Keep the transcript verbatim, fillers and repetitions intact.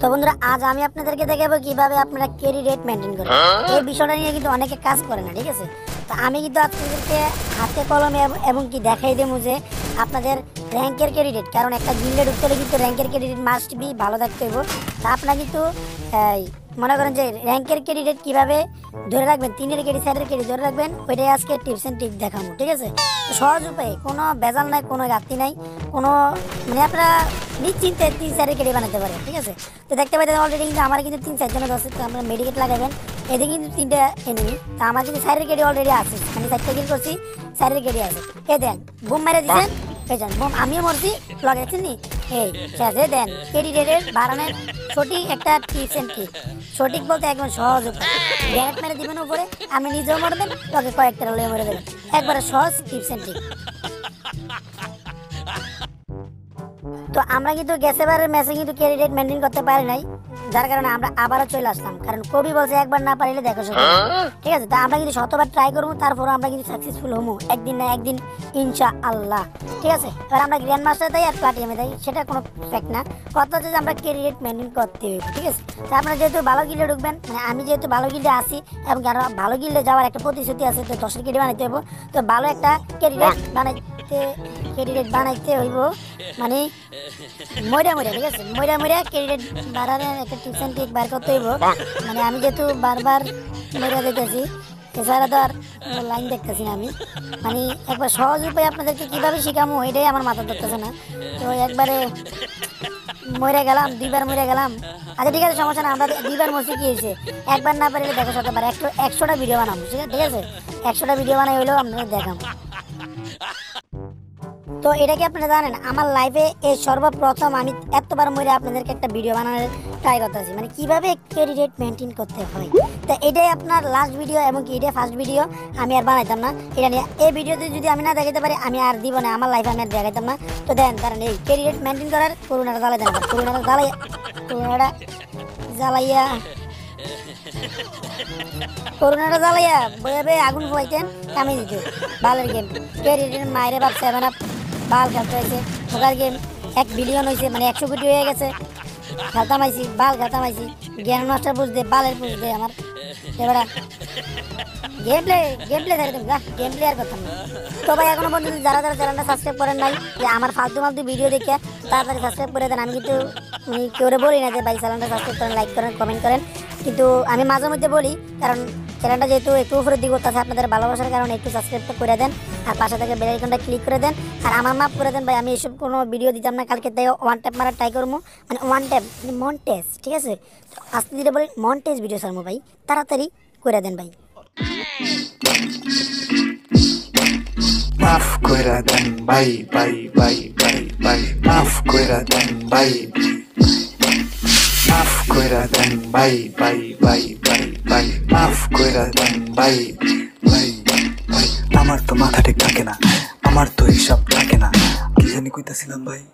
তো বন্ধুরা আজ আমি আপনাদেরকে দেখাবো কিভাবে আপনারা ক্যারি রেট মেইনটেইন করেন। এই বিষয়টা নিয়ে কিন্তু অনেকে কাজ করে না, ঠিক আছে? তো আমি কিন্তু আপনাদেরকে হাতে কলমে এবং কি দেখাই দেবো যে আপনাদের র্যাঙ্কের ক্যারি রেট, কারণ একটা গিল্ডে ঢুকতে হলে কিন্তু র্যাঙ্কের ক্যারি রেট মাস্ট বি ভালো থাকতে হবে। তা আপনারা কিন্তু মনে করেন যে র্যাঙ্কের ক্যারি রেট কীভাবে ধরে রাখবেন, তিনের ক্যারি চারের ক্যারি ধরে রাখবেন, ওইটাই আজকে টিপস অ্যান্ড টিপ দেখাবো, ঠিক আছে? সহজ উপায়ে, কোনো ভেজাল নাই, কোনো ঘাটতি নাই, কোনো মানে আপনারা নিশ্চিন্তে তিন চারের ক্যারি বানাতে পারেন, ঠিক আছে? তো দেখতে পাই অলরেডি কিন্তু আমার কিন্তু তিন চারজনে দশ, তো আপনারা মেডিকেট লাগাবেন, এদিকে কিন্তু তিনটা এনিমি। তা আমার কিন্তু চারের ক্যারি অলরেডি আছে, আমি চারটা কিল করছি, চারের ক্যারি আছে। এ দেন বুম মেরে দিচ্ছেন, পেয়েছেন বুম, আমিও মরছি লাগাইছেন নি, এই সে দেন ক্যারি রেটের বাড়ানোর সঠিক একটা টিপস অ্যান্ড টিপ। সঠিক বলতে একদম সহজ উপায়, গ্যারেট মেরে দেবেন উপরে, আপনি নিজেও মরবেন, তাকে কয়েকটা লয়ে মেরে দেবেন, একবারে সহজ টিপস অ্যান্ড টিপ। তো আমরা কিন্তু গেছেবারের ম্যাচে কিন্তু ক্যারি রেট মেনটেন করতে পারি নাই, যার কারণে আমরা আবারও চলে আসলাম, কারণ কবি বলছে একবার না পারিলে দেখো, ঠিক আছে? তা আমরা কিন্তু শতবার ট্রাই করবো, তারপরে আমরা কিন্তু সাকসেসফুল হবো একদিন না একদিন ইনশাআল্লাহ, ঠিক আছে? এবার আমরা গ্র্যান্ড মাস্টার দেয় আর প্লাটিয়ামে দেয়, সেটা কোনো ফ্যাক্ট না, কথা হচ্ছে যে আমরা ক্যারি রেট মেনটেন করতে হবে, ঠিক আছে? তা আপনারা যেহেতু ভালো গিল্ডে ঢুকবেন, মানে আমি যেহেতু ভালো গিল্ডে আসি এবং কারণ ভালো গিল্ডে যাওয়ার একটা প্রতিশ্রুতি আছে, তো দশের কেটে বানাইতে হবো, তো ভালো একটা ক্যারি রেট বানাইতে ক্যারি রেট বানাইতে হইব, মানে ময়রা ময়রা, ঠিক আছে? ময়রা ময়রা ক্যারি রেট বাড়ানোর একটা টিপস অ্যান্ড ট্রিক বার করতে হইব, মানে আমি যেহেতু বারবার ময়রা দিতেছি, এছাড়া তো আর লাইন দেখতেছি না আমি, মানে একবার সহজ উপায়ে আপনাদেরকে কীভাবে শেখাবো এটাই আমার মাথা ধরতেছে না। তো একবারে ময়রা গেলাম, দুইবার ময়রা গেলাম, আচ্ছা ঠিক আছে সমস্যা না, আমরা দুইবার মরছি, কী হয়েছে? একবার না পারলে দেখো শতবার, একটু একশোটা ভিডিও বানাবো, ঠিক আছে? একশোটা ভিডিও বানাই হইলেও আপনাদের দেখাবো। তো এটা কি আপনারা জানেন, আমার লাইফে এই সর্বপ্রথম আমি এতবার মরে আপনাদেরকে একটা ভিডিও বানানোর ট্রাই করতেছি, মানে কীভাবে ক্যারি রেট মেনটেন করতে হয়। তো এটাই আপনার লাস্ট ভিডিও এবং কি এটাই ফার্স্ট ভিডিও, আমি আর বানাইতাম না এটা নিয়ে, এই ভিডিওতে যদি আমি না দেখাতে পারি আমি আর দিব না, আমার লাইফে আমি আর দেখাইতাম না। তো দেন কারণ এই ক্যারি রেট মেনটেন করার করোনাটা জ্বালাই দেন, করোনাটা জ্বালাই করোনাটা জ্বালাইয়া করোনাটা জ্বালাইয়া বয়ে বয়ে আগুন পোয়াইতেন কামিয়ে দিত, ভালোর গেম ক্যারি রেট মায়ের বাপ সেভেন আপ বাল খেলতে হয়েছে, ওখান গেম এক বিলিয়ন হয়েছে, মানে একশো কোটি হয়ে গেছে, খেলতামাইছি বাল খেলতামাইছি, জ্ঞান মাস্টার পুষ দে, বালের পুষ দে, আমার এবারে গেম প্লে গেম প্লে থাকতাম না, গেম প্লে আর করতাম না। তো ভাই এখনও পর্যন্ত যারা যারা চ্যানেলটা সাবস্ক্রাইব করেন নাই, যে আমার ফালতু ফালতু ভিডিও দেখে তাড়াতাড়ি সাবস্ক্রাইব করে দেন। আমি কিন্তু আমি কেউ বলি না যে ভাই চ্যানেলটা সাবস্ক্রাইব করেন, লাইক করেন, কমেন্ট করেন, কিন্তু আমি মাঝে মধ্যে বলি, কারণ চ্যানেলটা যেহেতু একটু উপরে দিক করতে আছে আপনাদের ভালোবাসার কারণে, একটু সাবস্ক্রাইবটা করে দেন আর পাশে থেকে বেল আইকনটা ক্লিক করে দেন। আর আমার মাপ করে দেন ভাই, আমি এইসব কোনো ভিডিও দিতাম না, কালকে তাই ওয়ান ট্যাপ মারা ট্রাই করবো, মানে ওয়ান ট্যাপ মানে মন্টেজ, ঠিক আছে? আস্তে ধীরে বলি মন্টেজ ভিডিও ছাড়বো ভাই, তাড়াতাড়ি করে দেন ভাই, মাফ করে দেন ভাই ভাই ভাই ভাই ভাই, মাফ করে দেন ভাই, মাফ করে দেন ভাই ভাই ভাই ভাই ভাই, মাফ করে দেন ভাই ভাই ভাই। আমার তো মাথা ঠিক থাকে না, আমার তো হিসাব থাকে না, কি জানি কইতাছিলাম ভাই।